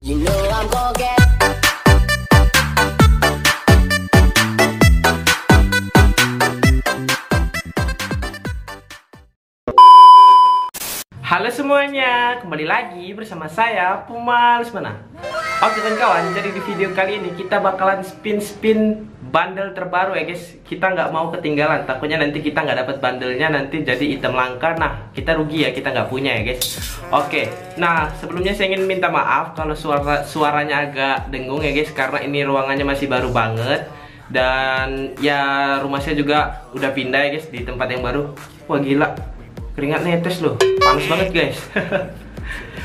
Halo semuanya, kembali lagi bersama saya Puma Lesmana. Oke kawan, jadi di video kali ini kita bakalan spin-spin bundle terbaru ya guys. Kita nggak mau ketinggalan, takutnya nanti kita nggak dapat bundlenya, nanti jadi item langka. Nah, kita rugi ya, kita nggak punya ya guys. Oke, nah sebelumnya saya ingin minta maaf kalau suaranya agak dengung ya guys, karena ini ruangannya masih baru banget. Dan ya rumah saya juga udah pindah ya guys, di tempat yang baru. Wah gila, keringat netes loh, panas banget guys.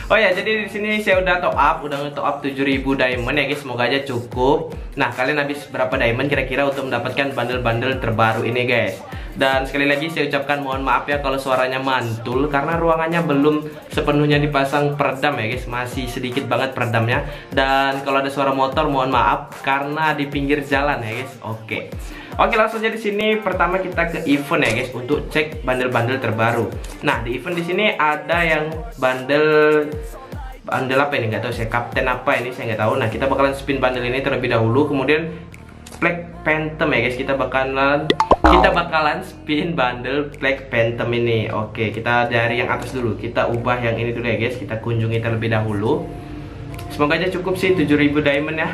Oh ya, jadi di sini saya udah top up, udah nge-top up 7.000 diamond ya guys, semoga aja cukup. Nah, kalian habis berapa diamond kira-kira untuk mendapatkan bundle-bundle terbaru ini guys? Dan sekali lagi saya ucapkan mohon maaf ya kalau suaranya mantul, karena ruangannya belum sepenuhnya dipasang peredam ya guys, masih sedikit banget peredamnya. Dan kalau ada suara motor mohon maaf karena di pinggir jalan ya guys. Oke, langsung aja di sini. Pertama kita ke event ya guys untuk cek bundle-bundle terbaru. Nah, di event di sini ada yang bundle apa ini? Nggak tahu saya, kapten apa ini saya nggak tahu. Nah, kita bakalan spin bundle ini terlebih dahulu, kemudian Black Phantom ya guys. Kita bakalan spin bundle Black Phantom ini. Oke, kita dari yang atas dulu. Kita ubah yang ini dulu ya guys. Kita kunjungi terlebih dahulu. Semoga aja cukup sih 7.000 diamond ya.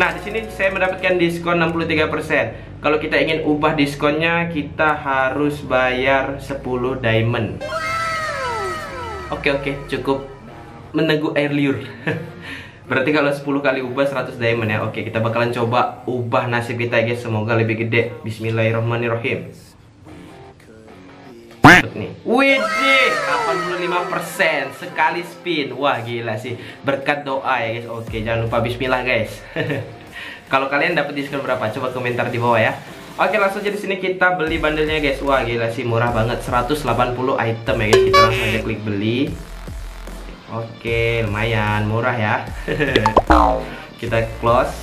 Nah, di sini saya mendapatkan diskon 63%. Kalau kita ingin ubah diskonnya, kita harus bayar 10 diamond. Oke, cukup meneguk air liur. Berarti kalau 10 kali ubah 100 diamond ya. Oke, kita bakalan coba ubah nasib kita guys, semoga lebih gede. Bismillahirrahmanirrahim. Nih. Widih, 85% sekali spin. Wah gila sih, berkat doa ya guys. Oke, jangan lupa bismillah guys. Kalau kalian dapat diskon berapa? Coba komentar di bawah ya. Oke, langsung aja di sini kita beli bandelnya guys. Wah gila sih, murah banget, 180 item ya guys. Kita langsung aja klik beli. Oke, lumayan murah ya. Kita close.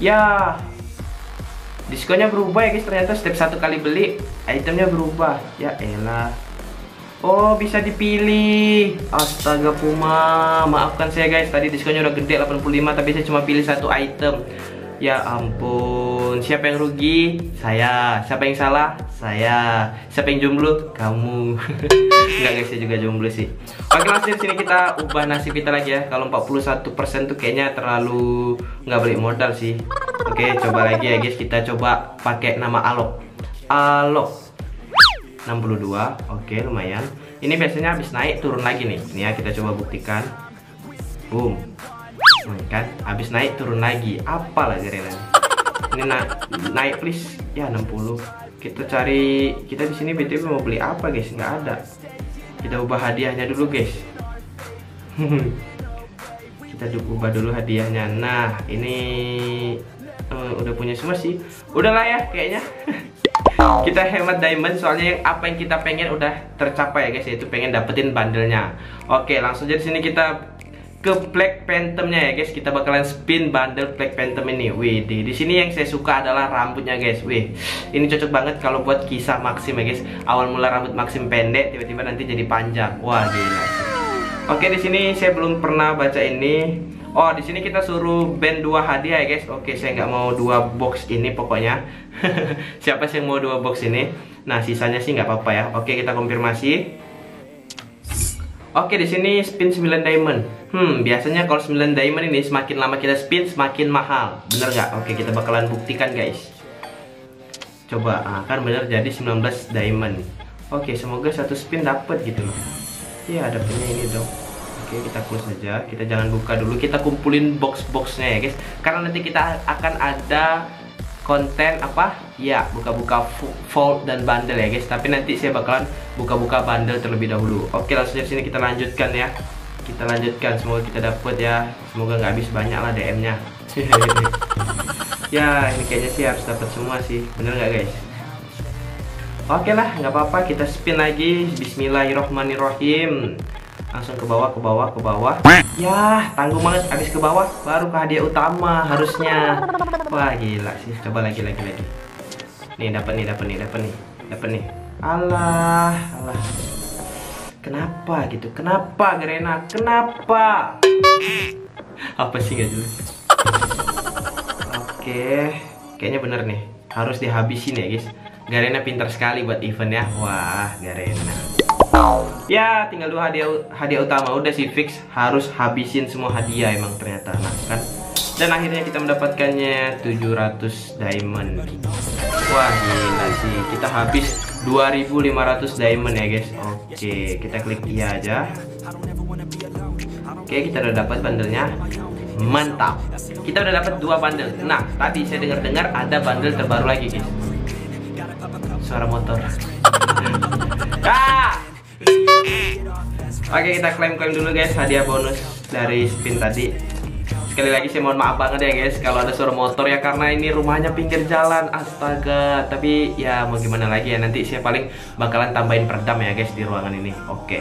Ya, diskonnya berubah ya guys, ternyata setiap satu kali beli itemnya berubah. Ya elah. Oh, bisa dipilih. Astaga Puma, maafkan saya guys, tadi diskonnya udah gede 85, tapi saya cuma pilih satu item. Ya ampun, siapa yang rugi? Saya. Siapa yang salah? Saya. Siapa yang jomblo? Kamu. Enggak guys, saya juga jomblo sih. Oke, langsung sini kita ubah nasib kita lagi ya. Kalau 41% tuh kayaknya terlalu nggak balik modal sih. Oke, coba lagi ya guys, kita coba pakai nama Alok. Alok 62. Oke, lumayan. Ini biasanya habis naik turun lagi nih. Ini ya, kita coba buktikan. Boom. Kan habis naik turun lagi. Apalah Garena. Ini naik please. Ya 60. Kita cari, kita di sini BTW mau beli apa guys? Nggak ada. Kita ubah hadiahnya dulu guys. Kita ubah dulu hadiahnya. Nah, ini udah punya semua sih, udahlah ya kayaknya. Kita hemat diamond soalnya yang apa yang kita pengen udah tercapai ya guys, yaitu pengen dapetin bundlenya. Oke, langsung aja di sini kita ke Black Phantomnya ya guys. Kita bakalan spin bundle Black Phantom ini. Wih, di sini yang saya suka adalah rambutnya guys. Wih, ini cocok banget kalau buat kisah Maxim ya guys. Awal mula rambut Maxim pendek, tiba-tiba nanti jadi panjang. Wah gila. Oke, di sini saya belum pernah baca ini. Oh, di sini kita suruh band 2 hadiah ya guys. Oke, saya nggak mau 2 box ini pokoknya. Siapa sih yang mau 2 box ini? Nah, sisanya sih nggak apa-apa ya. Oke, kita konfirmasi. Oke, di sini spin 9 diamond. Biasanya kalau 9 diamond ini semakin lama kita spin semakin mahal. Bener nggak? Oke, kita bakalan buktikan guys. Coba, kan bener jadi 19 diamond. Oke, semoga satu spin dapet gitu loh. Iya, dapetnya ini dong. Oke, kita close aja, kita jangan buka dulu, kita kumpulin box-boxnya ya guys, karena nanti kita akan ada konten apa ya, buka-buka vault dan bundle ya guys, tapi nanti saya bakalan buka-buka bundle terlebih dahulu. Oke, langsung dari sini kita lanjutkan ya, kita lanjutkan, semoga kita dapat ya, semoga nggak habis banyak lah DM-nya. Ya, ini kayaknya sih harus dapat semua sih, bener nggak guys? Oke lah, nggak apa-apa, kita spin lagi. Bismillahirrohmanirrohim. Langsung ke bawah. Yah, tanggung banget, habis ke bawah baru ke hadiah utama harusnya. Wah gila sih, coba lagi. Nih, dapat nih. Alah. Kenapa gitu? Kenapa Garena? Kenapa? Apa sih gak jelas. Oke, kayaknya bener nih, harus dihabisin ya guys. Garena pintar sekali buat event ya. Wah, Garena. Ya, tinggal dua hadiah utama. Udah sih fix, harus habisin semua hadiah emang ternyata. Nah kan, dan akhirnya kita mendapatkannya 700 diamond. Wah, gila sih. Kita habis 2500 diamond ya guys. Oke, kita klik iya aja. Oke, kita udah dapat bandelnya. Mantap. Kita udah dapat 2 bandel. Nah, tadi saya dengar-dengar ada bandel terbaru lagi guys. Suara motor. Ah! Oke, kita klaim-klaim dulu guys hadiah bonus dari spin tadi. Sekali lagi saya mohon maaf banget ya guys kalau ada suara motor ya, karena ini rumahnya pinggir jalan. Astaga, tapi ya mau gimana lagi ya, nanti saya paling bakalan tambahin peredam ya guys di ruangan ini. Oke.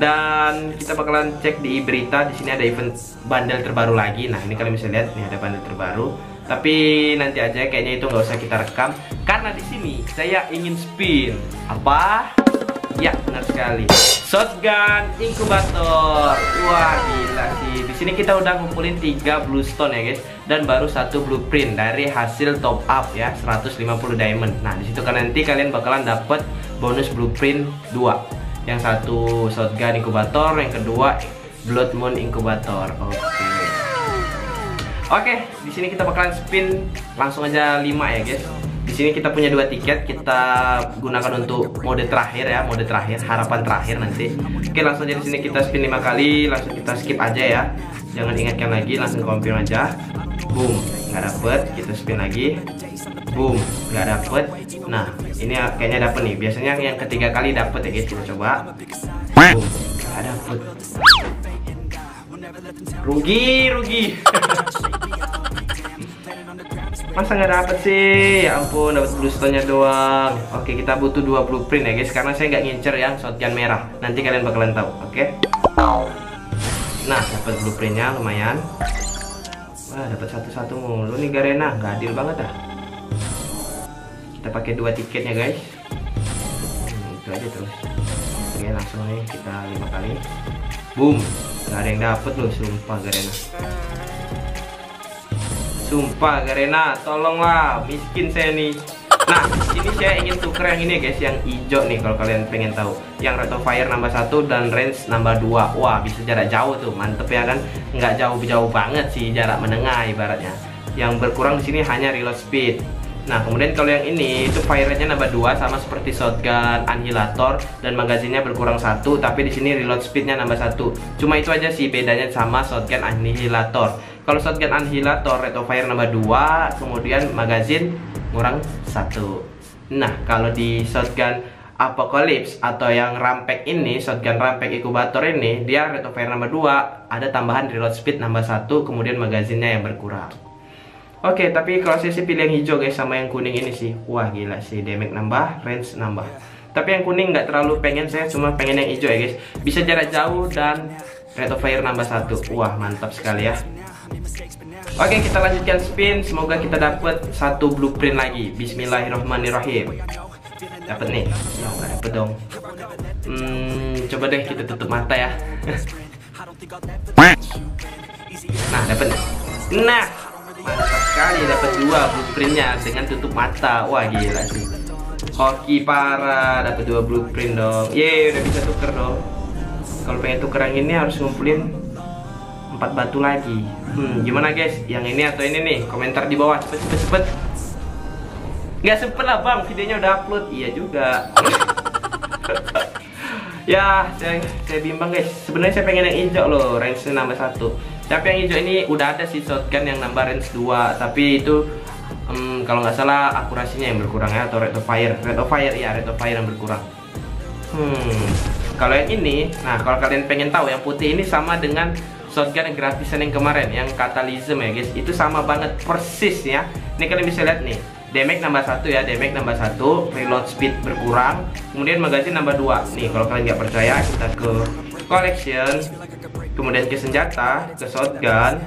Dan kita bakalan cek di berita, di sini ada event bandel terbaru lagi. Nah, ini kalian bisa lihat nih ada bandel terbaru. Tapi nanti aja kayaknya itu nggak usah kita rekam karena di sini saya ingin spin apa? Ya, benar sekali. Shotgun Incubator. Wah, gila sih. Di sini kita udah ngumpulin 3 bluestone ya, guys. Dan baru 1 blueprint dari hasil top up ya, 150 diamond. Nah, di situ kan nanti kalian bakalan dapat bonus blueprint 2. Yang satu Shotgun Incubator, yang kedua Blood Moon Incubator. Oke, di sini kita bakalan spin langsung aja 5 ya, guys. Di sini kita punya 2 tiket, kita gunakan untuk mode terakhir ya, mode terakhir, harapan terakhir nanti. Oke, langsung aja di sini kita spin 5 kali, langsung kita skip aja ya. Jangan ingatkan lagi, langsung confirm aja. Boom, nggak dapet, kita spin lagi. Boom, nggak dapet. Nah, ini kayaknya dapet nih. Biasanya yang ketiga kali dapet ya guys. Kita coba. Boom, nggak dapet. Rugi. Masa nggak dapet sih? Ya ampun, dapet bluestone-nya doang. Oke, kita butuh 2 blueprint ya guys, karena saya nggak ngincer yang shotgun merah. Nanti kalian bakalan tahu. Oke. Nah, dapet blueprintnya lumayan. Wah, dapat satu-satu mulu nih Garena, nggak adil banget ah. Kita pakai 2 tiketnya guys. Itu aja terus. Oke, langsung nih kita 5 kali. Boom, nggak ada yang dapet loh, sumpah Garena. Sumpah Garena, tolonglah, miskin saya nih. Nah, ini saya ingin tuker yang ini guys, yang hijau nih kalau kalian pengen tahu. Yang rate of fire nambah 1 dan range nambah 2. Wah, bisa jarak jauh tuh, mantep ya kan? Nggak jauh-jauh banget sih, jarak menengah ibaratnya. Yang berkurang di sini hanya reload speed. Nah, kemudian kalau yang ini itu fire rate-nya nambah 2 sama seperti Shotgun Annihilator dan magazinnya berkurang 1, tapi di sini reload speed-nya nambah 1. Cuma itu aja sih bedanya sama Shotgun Annihilator. Kalau Shotgun Annihilator rate of fire nambah 2, kemudian magazin kurang 1. Nah, kalau di Shotgun Apocalypse atau yang rampek ini, Shotgun Rampek Incubator ini, dia rate of fire nambah 2, ada tambahan reload speed nambah 1, kemudian magazinnya yang berkurang. Oke, tapi kalau saya sih pilih yang hijau guys sama yang kuning ini sih. Wah, gila sih, damage nambah, range nambah. Tapi yang kuning nggak terlalu pengen, saya cuma pengen yang hijau ya guys. Bisa jarak jauh dan rate of fire nambah 1. Wah, mantap sekali ya. Oke, kita lanjutkan spin. Semoga kita dapat 1 blueprint lagi. Bismillahirrahmanirrahim. Dapat nih. Ya, nggak dapat dong. Coba deh kita tutup mata ya. Nah, dapat. Nah, mantap sekali, dapat 2 blueprintnya dengan tutup mata. Wah, gila sih. Hoki parah, dapat 2 blueprint dong. Yeay, udah bisa tuker dong. Kalau pengen tuker yang ini harus ngumpulin 4 batu lagi. Gimana guys? Yang ini atau ini nih? Komentar di bawah, cepet. Nggak sempet lah bang, videonya udah upload. Iya juga. Ya, saya bimbang guys. Sebenarnya saya pengen yang hijau loh, range-nya nambah 1. Tapi yang hijau ini udah ada sih shotgun yang nambah range 2. Tapi itu kalau nggak salah akurasinya yang berkurang ya, atau rate of fire ya, rate of fire yang berkurang. Kalau yang ini, nah kalau kalian pengen tahu yang putih ini sama dengan shotgun yang gratisan yang kemarin, yang Cataclysm ya guys, itu sama banget persis ya. Ini kalian bisa lihat nih, damage nambah 1 ya, damage nambah 1, reload speed berkurang, kemudian magazine nambah 2. Nih kalau kalian nggak percaya, kita ke collection, kemudian ke senjata, ke shotgun.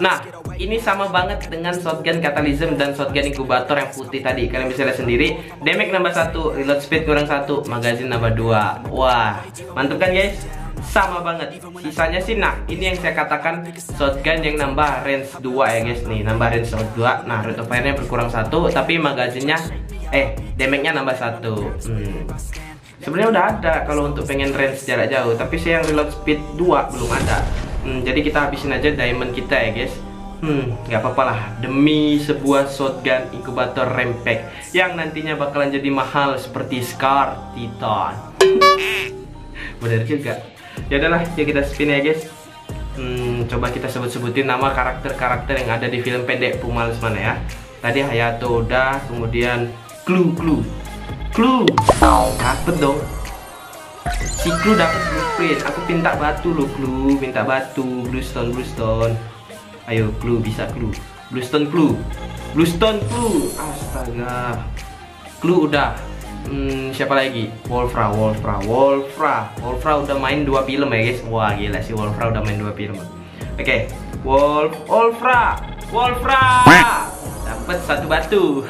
Nah, ini sama banget dengan Shotgun Cataclysm dan Shotgun Incubator yang putih tadi. Kalian bisa lihat sendiri, damage nambah 1, reload speed kurang 1, magazine nambah 2. Wah, mantep kan guys? sama banget. Sisanya sih, nah ini yang saya katakan shotgun yang nambah range 2 ya guys nih, nambah range 2. Nah rate of fire-nya berkurang 1, tapi magazinnya damage-nya nambah 1. Sebenarnya udah ada kalau untuk pengen range jarak jauh, tapi saya yang reload speed 2 belum ada. Jadi kita habisin aja diamond kita ya guys. Gak apa-apa lah, demi sebuah shotgun inkubator rempek yang nantinya bakalan jadi mahal seperti Scar Titan. Bener juga. Ya udahlah, yuk kita spin ya guys. Coba kita sebut-sebutin nama karakter-karakter yang ada di film pendek Puma Lesmana ya. Tadi Hayato udah, kemudian Klu. Dapet dong. Si Klu dapet blueprint. Aku pinta batu loh Klu, minta batu, bluestone. Ayo Klu, bisa Klu. Bluestone Klu. Astaga. Klu udah. Siapa lagi? Wolfra udah main 2 film ya guys. Wah gila sih, Wolfra udah main 2 film. Oke. Wolfra dapat 1 batu.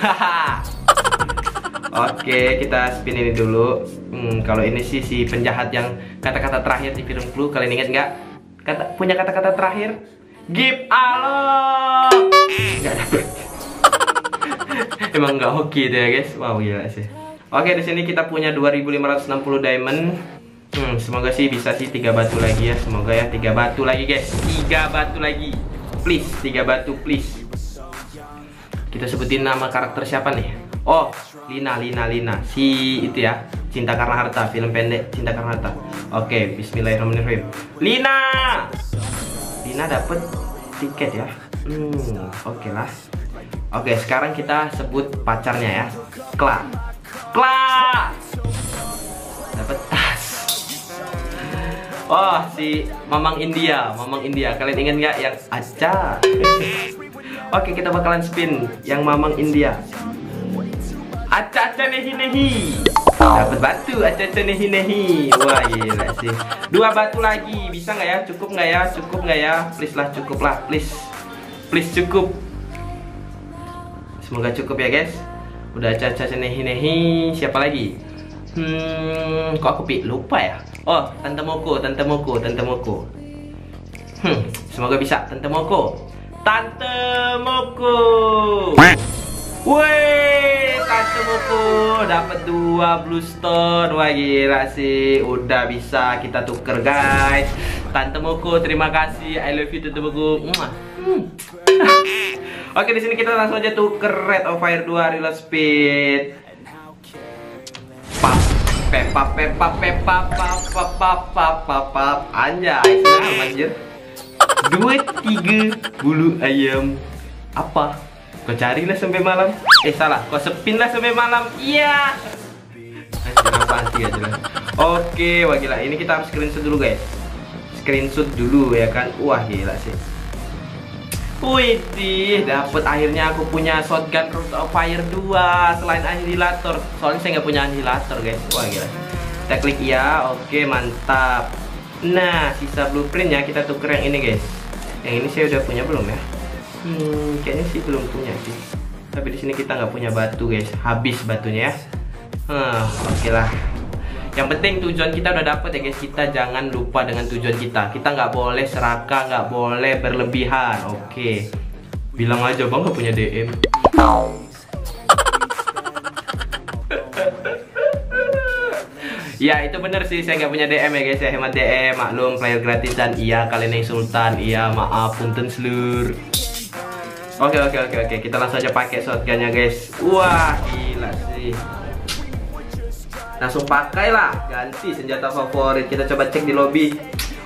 Oke, kita spin ini dulu. Kalau ini sih si penjahat yang kata-kata terakhir di film Klu, kalian ingat nggak? Punya kata-kata terakhir? Give Alok. Nggak dapet. Emang nggak hoki deh guys. Wow gila sih. Oke, di sini kita punya 2560 diamond. Semoga sih bisa sih 3 batu lagi ya. Semoga ya 3 batu lagi guys. 3 batu lagi. Please 3 batu please. Kita sebutin nama karakter siapa nih? Oh, Lina. Si itu ya. Cinta Karena Harta, film pendek Cinta Karena Harta. Oke, bismillahirrahmanirrahim. Lina dapet tiket ya. Oke lah. Oke, sekarang kita sebut pacarnya ya. Clara dapet tas. Oh, si Mamang India. Kalian ingat nggak yang aja? Oke, kita bakalan spin yang Mamang India. Aca-aca nehi-nehi. Dapat batu, aca-aca nehi-nehi. Wah gila sih. 2 batu lagi, bisa nggak ya? Cukup nggak ya? Please cukup. Semoga cukup ya guys. Udah aca-aca nehi-nehi. Siapa lagi? Kok aku lupa ya? Oh, Tante Moko. Semoga bisa Tante Moko. Woi, Tante Moko dapat 2 bluestone. Wah gila sih, udah bisa kita tuker guys. Tante Moko, terima kasih. I love you Tante Moko. Oke, di sini kita langsung aja tuker rate of fire 2 reload speed. Pap. Anjay, anjir. Duit 3 bulu ayam. Apa? Kau carilah sampai malam. Salah, kau sepinlah sampai malam. Iya. Oke, wah gila. Ini kita harus screenshot dulu guys. Screenshot dulu ya kan. Wah gila sih. Wih, dapat akhirnya aku punya shotgun rate of fire 2 selain annihilator. Soalnya saya nggak punya annihilator guys. Wah gila. Kita klik ya. Oke, mantap. Nah, sisa blueprintnya kita tuker yang ini guys. Yang ini saya udah punya belum ya? Kayaknya sih belum punya sih. Tapi di sini kita nggak punya batu guys, habis batunya ya. Oke lah. Yang penting tujuan kita udah dapet ya guys. Kita jangan lupa dengan tujuan kita. Kita nggak boleh serakah, nggak boleh berlebihan. Oke. Bilang aja bang nggak punya DM. Ya itu bener sih, saya nggak punya DM ya guys. Saya hemat DM, maklum player gratis dan iya kalian yang sultan. Iya maaf punten selur. Oke, kita langsung aja pakai shotgunnya guys. Wah gila sih, langsung pakailah, ganti senjata favorit. Kita coba cek di lobby.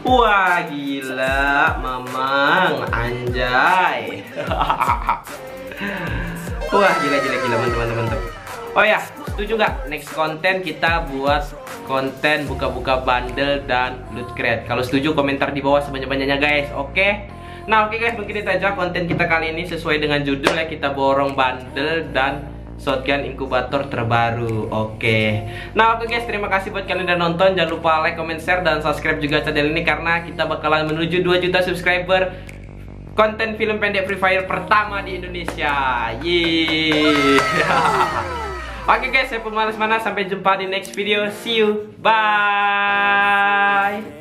Wah gila, mamang, anjay. Wah gila teman-teman. Oh ya, setuju nggak? Next konten kita buat konten buka-buka bundle dan loot crate. Kalau setuju komentar di bawah sebanyak-banyaknya guys, oke? Nah oke guys, mungkin itu aja konten kita kali ini. Sesuai dengan judulnya, kita borong bundle dan shotgun inkubator terbaru. Oke. Nah oke guys, terima kasih buat kalian yang nonton. Jangan lupa like, comment, share, dan subscribe juga channel ini. Karena kita bakalan menuju 2 juta subscriber konten film pendek Free Fire pertama di Indonesia. Yeay. Oke guys, saya Puma Lesmana. Sampai jumpa di next video. See you. Bye.